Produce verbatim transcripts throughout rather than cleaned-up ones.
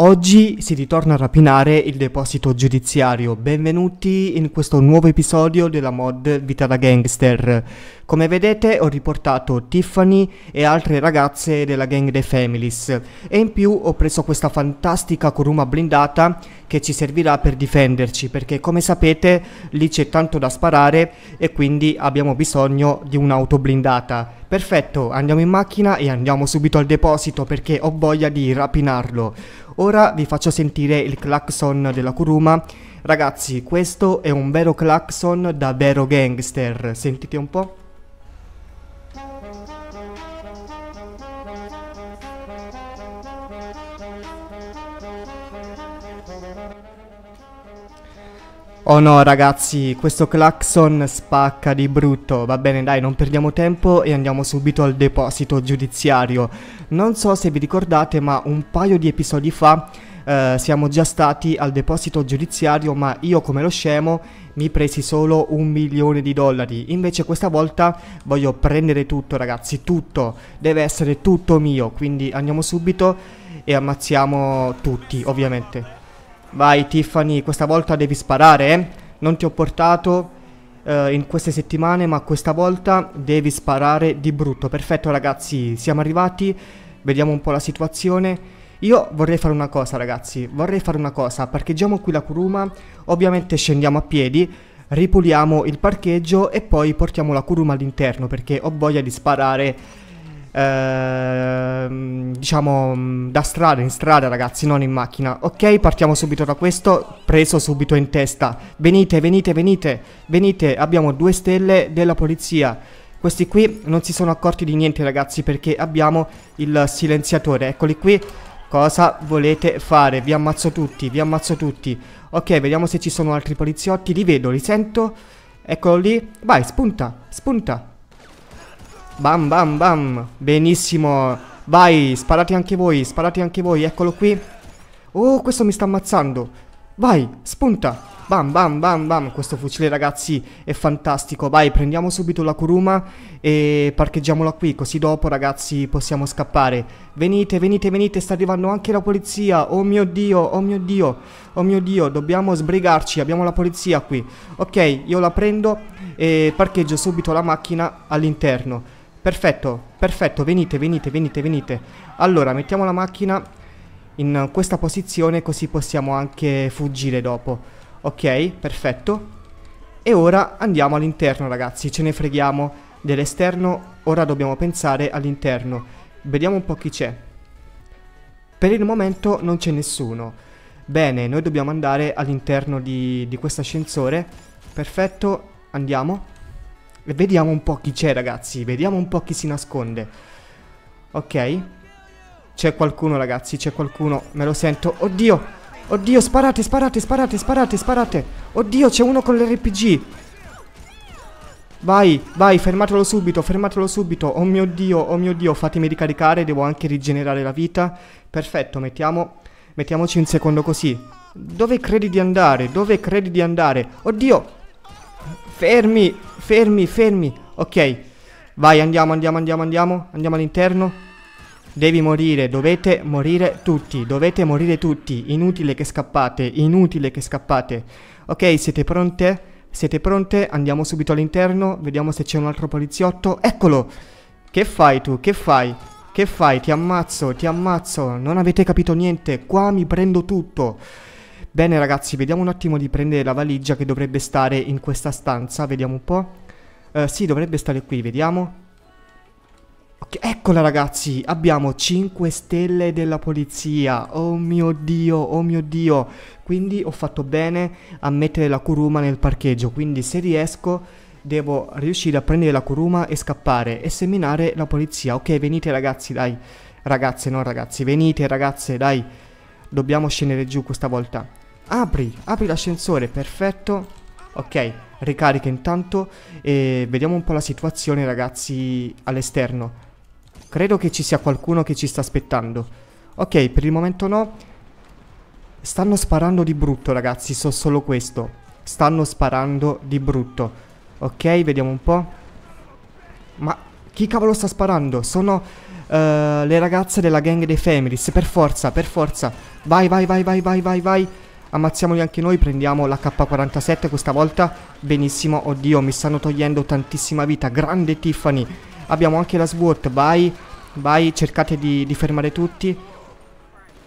Oggi si ritorna a rapinare il deposito giudiziario. Benvenuti in questo nuovo episodio della mod Vita da Gangster. Come vedete ho riportato Tiffany e altre ragazze della gang The Families e in più ho preso questa fantastica Kuruma blindata che ci servirà per difenderci, perché come sapete lì c'è tanto da sparare e quindi abbiamo bisogno di un'auto blindata. Perfetto, andiamo in macchina e andiamo subito al deposito perché ho voglia di rapinarlo. Ora vi faccio sentire il clacson della Kuruma. Ragazzi, questo è un vero clacson da vero gangster. Sentite un po'. Oh no ragazzi, questo clacson spacca di brutto. Va bene dai, non perdiamo tempo e andiamo subito al deposito giudiziario. Non so se vi ricordate, ma un paio di episodi fa eh, siamo già stati al deposito giudiziario, ma io come lo scemo mi presi solo un milione di dollari. Invece questa volta voglio prendere tutto ragazzi, tutto. Deve essere tutto mio, quindi andiamo subito e ammazziamo tutti ovviamente. Vai Tiffany, questa volta devi sparare, eh? Non ti ho portato eh, in queste settimane, ma questa volta devi sparare di brutto. Perfetto ragazzi, siamo arrivati, vediamo un po' la situazione. Io vorrei fare una cosa ragazzi, vorrei fare una cosa, parcheggiamo qui la Kuruma, ovviamente scendiamo a piedi, ripuliamo il parcheggio e poi portiamo la Kuruma all'interno perché ho voglia di sparare. Uh, diciamo da strada in strada ragazzi, non in macchina. Ok, partiamo subito da questo, preso subito in testa. Venite, venite, venite, venite, abbiamo due stelle della polizia. Questi qui non si sono accorti di niente ragazzi, perché abbiamo il silenziatore. Eccoli qui. Cosa volete fare? Vi ammazzo tutti, vi ammazzo tutti. Ok, vediamo se ci sono altri poliziotti. Li vedo, li sento. Eccolo lì. Vai, spunta, spunta. Bam bam bam, benissimo. Vai, sparate anche voi, sparate anche voi, eccolo qui. Oh, questo mi sta ammazzando. Vai, spunta. Bam bam bam bam, questo fucile ragazzi è fantastico. Vai, prendiamo subito la Kuruma e parcheggiamola qui, così dopo ragazzi possiamo scappare. Venite, venite, venite, sta arrivando anche la polizia. Oh mio Dio, oh mio Dio, oh mio Dio, dobbiamo sbrigarci, abbiamo la polizia qui. Ok, io la prendo e parcheggio subito la macchina all'interno. Perfetto, perfetto, venite, venite, venite, venite. Allora, mettiamo la macchina in questa posizione così possiamo anche fuggire dopo. Ok, perfetto. E ora andiamo all'interno ragazzi, ce ne freghiamo dell'esterno, ora dobbiamo pensare all'interno. Vediamo un po' chi c'è. Per il momento non c'è nessuno. Bene, noi dobbiamo andare all'interno di, di questo ascensore. Perfetto, andiamo. Vediamo un po' chi c'è ragazzi, vediamo un po' chi si nasconde. Ok, c'è qualcuno ragazzi, c'è qualcuno, me lo sento. Oddio, oddio, sparate, sparate, sparate, sparate, sparate. Oddio, c'è uno con l'erre pi gi. Vai, vai, fermatelo subito, fermatelo subito. Oh mio Dio, oh mio Dio, fatemi ricaricare, devo anche rigenerare la vita. Perfetto, mettiamo, mettiamoci un secondo così. Dove credi di andare? Dove credi di andare? Oddio. Fermi, fermi, fermi. Ok, vai, andiamo, andiamo, andiamo, andiamo. Andiamo all'interno. Devi morire, dovete morire tutti. Dovete morire tutti. Inutile che scappate, inutile che scappate. Ok, siete pronte? Siete pronte? Andiamo subito all'interno. Vediamo se c'è un altro poliziotto. Eccolo. Che fai tu? Che fai? Che fai? Ti ammazzo, ti ammazzo. Non avete capito niente. Qua mi prendo tutto. Bene ragazzi, vediamo un attimo di prendere la valigia che dovrebbe stare in questa stanza, vediamo un po'. Uh, sì, dovrebbe stare qui, vediamo. Okay, eccola ragazzi, abbiamo cinque stelle della polizia, oh mio Dio, oh mio Dio. Quindi ho fatto bene a mettere la Kuruma nel parcheggio, quindi se riesco devo riuscire a prendere la Kuruma e scappare e seminare la polizia. Ok, venite ragazzi, dai, ragazze, no ragazzi, venite ragazze, dai. Dobbiamo scendere giù questa volta. Apri, apri l'ascensore, perfetto. Ok, ricarica intanto e vediamo un po' la situazione ragazzi all'esterno. Credo che ci sia qualcuno che ci sta aspettando. Ok, per il momento no. Stanno sparando di brutto ragazzi, so solo questo. Stanno sparando di brutto. Ok, vediamo un po'. Ma chi cavolo sta sparando? Sono Uh, le ragazze della gang dei Families. Per forza, per forza. Vai, vai, vai, vai, vai, vai, vai. Ammazziamoli anche noi. Prendiamo la K quarantasette questa volta. Benissimo. Oddio, mi stanno togliendo tantissima vita. Grande Tiffany. Abbiamo anche la SWAT. Vai, vai. Cercate di, di fermare tutti.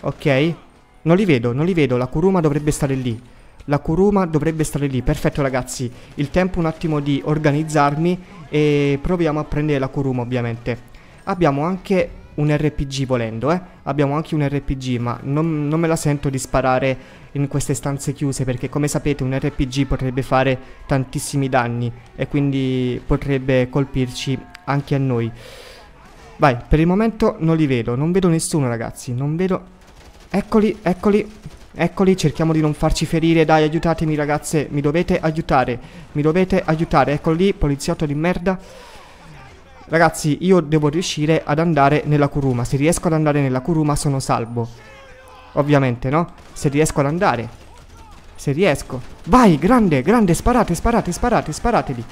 Ok. Non li vedo, non li vedo. La Kuruma dovrebbe stare lì. La Kuruma dovrebbe stare lì. Perfetto ragazzi. Il tempo un attimo di organizzarmi. E proviamo a prendere la Kuruma ovviamente. Abbiamo anche un R P G volendo, eh. Abbiamo anche un R P G, ma non, non me la sento di sparare in queste stanze chiuse, perché come sapete un R P G potrebbe fare tantissimi danni e quindi potrebbe colpirci anche a noi. Vai, per il momento non li vedo, non vedo nessuno ragazzi, non vedo... Eccoli, eccoli, eccoli, cerchiamo di non farci ferire, dai aiutatemi ragazze, mi dovete aiutare, mi dovete aiutare, eccoli lì, poliziotto di merda. Ragazzi, io devo riuscire ad andare nella Kuruma. Se riesco ad andare nella Kuruma sono salvo. Ovviamente, no? Se riesco ad andare. Se riesco. Vai, grande, grande, sparate, sparate, sparate, sparateli.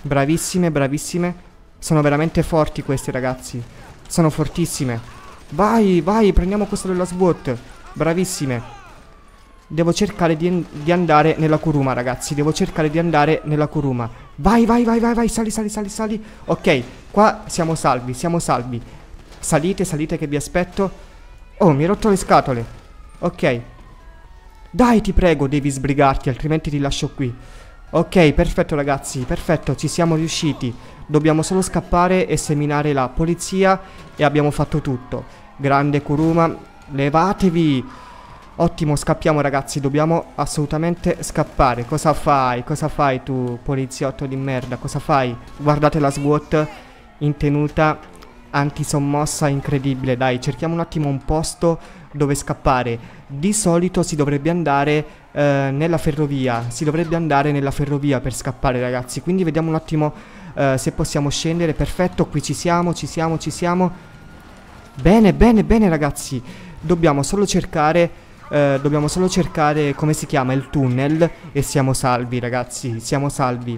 Bravissime, bravissime. Sono veramente forti queste, ragazzi. Sono fortissime. Vai, vai, prendiamo questo della SWAT. Bravissime. Devo cercare di, di andare nella Kuruma, ragazzi. Devo cercare di andare nella Kuruma. Vai, vai, vai, vai, vai. Sali, sali, sali, sali. Ok, qua siamo salvi, siamo salvi. Salite, salite che vi aspetto. Oh, mi hai rotto le scatole. Ok. Dai, ti prego, devi sbrigarti, altrimenti ti lascio qui. Ok, perfetto ragazzi, perfetto, ci siamo riusciti. Dobbiamo solo scappare e seminare la polizia. E abbiamo fatto tutto. Grande Kuruma, levatevi. Ottimo, scappiamo ragazzi, dobbiamo assolutamente scappare. Cosa fai? Cosa fai tu, poliziotto di merda? Cosa fai? Guardate la SWAT in tenuta antisommossa incredibile. Dai, cerchiamo un attimo un posto dove scappare. Di solito si dovrebbe andare eh, nella ferrovia. Si dovrebbe andare nella ferrovia per scappare ragazzi. Quindi vediamo un attimo eh, se possiamo scendere. Perfetto, qui ci siamo, ci siamo, ci siamo. Bene, bene, bene ragazzi. Dobbiamo solo cercare... Uh, dobbiamo solo cercare, come si chiama, il tunnel e siamo salvi ragazzi, siamo salvi.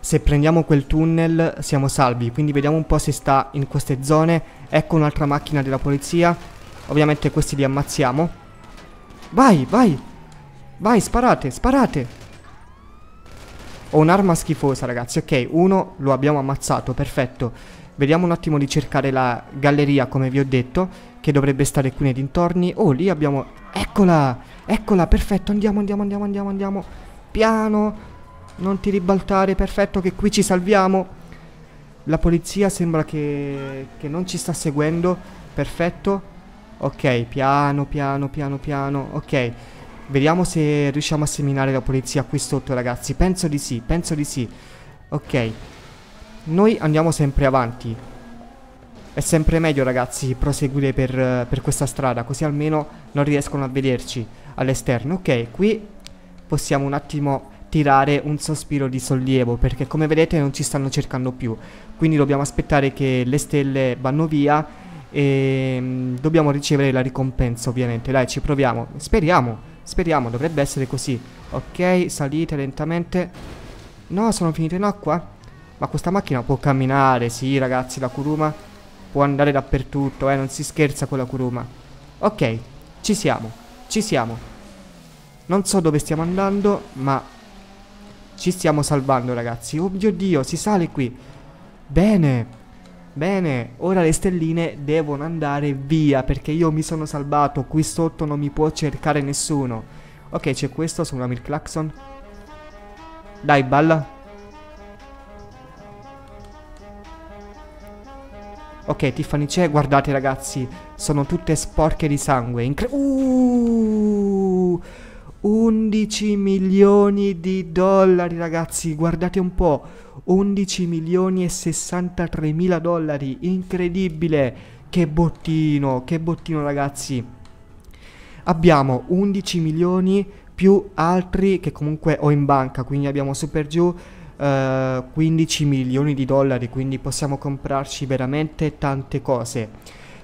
Se prendiamo quel tunnel siamo salvi, quindi vediamo un po' se sta in queste zone. Ecco un'altra macchina della polizia, ovviamente questi li ammazziamo. Vai, vai, vai, sparate, sparate. Ho un'arma schifosa ragazzi, ok, uno lo abbiamo ammazzato, perfetto. Vediamo un attimo di cercare la galleria, come vi ho detto, che dovrebbe stare qui nei dintorni. Oh, lì abbiamo... Eccola! Eccola, perfetto, andiamo, andiamo, andiamo, andiamo, andiamo. Piano! Non ti ribaltare, perfetto, che qui ci salviamo. La polizia sembra che... che non ci sta seguendo. Perfetto. Ok, piano, piano, piano, piano. Ok, vediamo se riusciamo a seminare la polizia qui sotto, ragazzi. Penso di sì, penso di sì. Ok. Noi andiamo sempre avanti. È sempre meglio ragazzi proseguire per, per questa strada, così almeno non riescono a vederci all'esterno. Ok, qui possiamo un attimo tirare un sospiro di sollievo, perché come vedete non ci stanno cercando più. Quindi dobbiamo aspettare che le stelle vanno via e mh, dobbiamo ricevere la ricompensa ovviamente. Dai, ci proviamo, speriamo, speriamo, dovrebbe essere così. Ok, salite lentamente. No, sono finito in acqua. Ma questa macchina può camminare, sì ragazzi, la Kuruma può andare dappertutto, eh, non si scherza con la Kuruma. Ok, ci siamo, ci siamo. Non so dove stiamo andando, ma ci stiamo salvando ragazzi. Oh mio Dio, si sale qui. Bene, bene. Ora le stelline devono andare via, perché io mi sono salvato. Qui sotto non mi può cercare nessuno. Ok, c'è questo, sono una Milklaxon. Dai, balla. Ok, Tiffany c'è, guardate ragazzi, sono tutte sporche di sangue. Incre- uh, undici milioni di dollari ragazzi, guardate un po', undici milioni e sessantatremila dollari, incredibile, che bottino, che bottino ragazzi. Abbiamo undici milioni più altri che comunque ho in banca, quindi abbiamo super giù. Uh, quindici milioni di dollari, quindi possiamo comprarci veramente tante cose.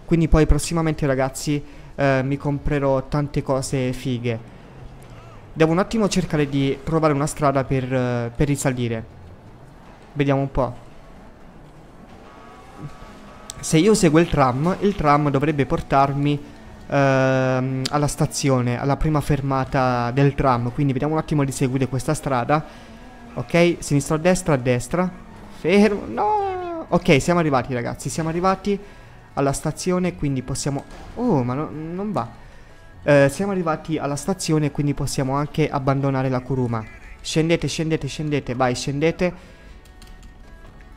Quindi poi prossimamente ragazzi uh, mi comprerò tante cose fighe. Devo un attimo cercare di trovare una strada per, uh, per risalire. Vediamo un po'. se io seguo il tram, il tram dovrebbe portarmi ehm, alla stazione, alla prima fermata del tram. Quindi vediamo un attimo di seguire questa strada. Ok, sinistra a destra, a destra. Fermo, no. Ok, siamo arrivati ragazzi, siamo arrivati alla stazione, quindi possiamo... Oh, ma no, non va. Eh, siamo arrivati alla stazione, quindi possiamo anche abbandonare la Kuruma. Scendete, scendete, scendete, vai, scendete.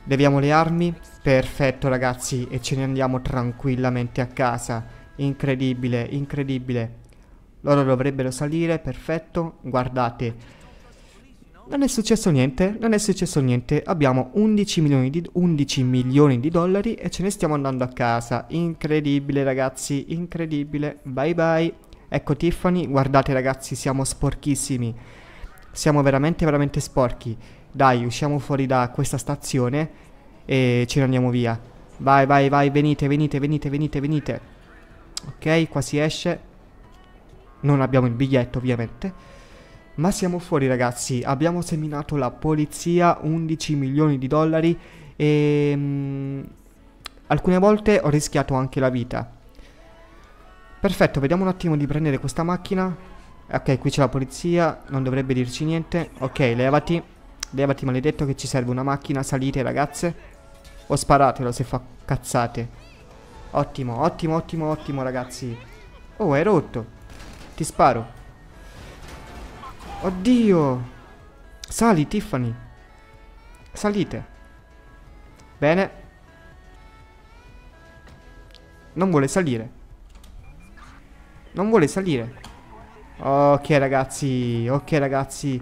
Leviamo le armi. Perfetto ragazzi, e ce ne andiamo tranquillamente a casa. Incredibile, incredibile. Loro dovrebbero salire, perfetto. Guardate, non è successo niente, non è successo niente. Abbiamo undici milioni di dollari e ce ne stiamo andando a casa. Incredibile ragazzi, incredibile. Bye bye. Ecco Tiffany, guardate ragazzi, siamo sporchissimi. Siamo veramente veramente sporchi. Dai, usciamo fuori da questa stazione e ce ne andiamo via. Vai vai vai, venite venite venite venite venite. Ok, qua si esce. Non abbiamo il biglietto ovviamente, ma siamo fuori ragazzi. Abbiamo seminato la polizia. Undici milioni di dollari. E mh, alcune volte ho rischiato anche la vita. Perfetto, vediamo un attimo di prendere questa macchina. Ok, qui c'è la polizia, non dovrebbe dirci niente. Ok, levati, levati maledetto, che ci serve una macchina. Salite ragazze, o sparatelo se fa cazzate. Ottimo, ottimo, ottimo, ottimo ragazzi. Oh, è rotto. Ti sparo. Oddio. Sali Tiffany. Salite. Bene. Non vuole salire. Non vuole salire. Ok ragazzi, ok ragazzi,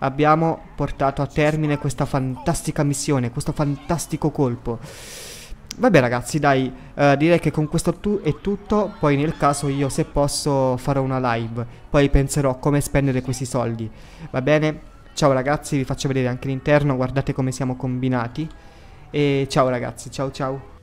abbiamo portato a termine questa fantastica missione, questo fantastico colpo. Vabbè ragazzi, dai, eh, direi che con questo tu è tutto. Poi nel caso io, se posso, farò una live. Poi penserò come spendere questi soldi. Va bene? Ciao ragazzi, vi faccio vedere anche l'interno, guardate come siamo combinati. E ciao ragazzi, ciao ciao.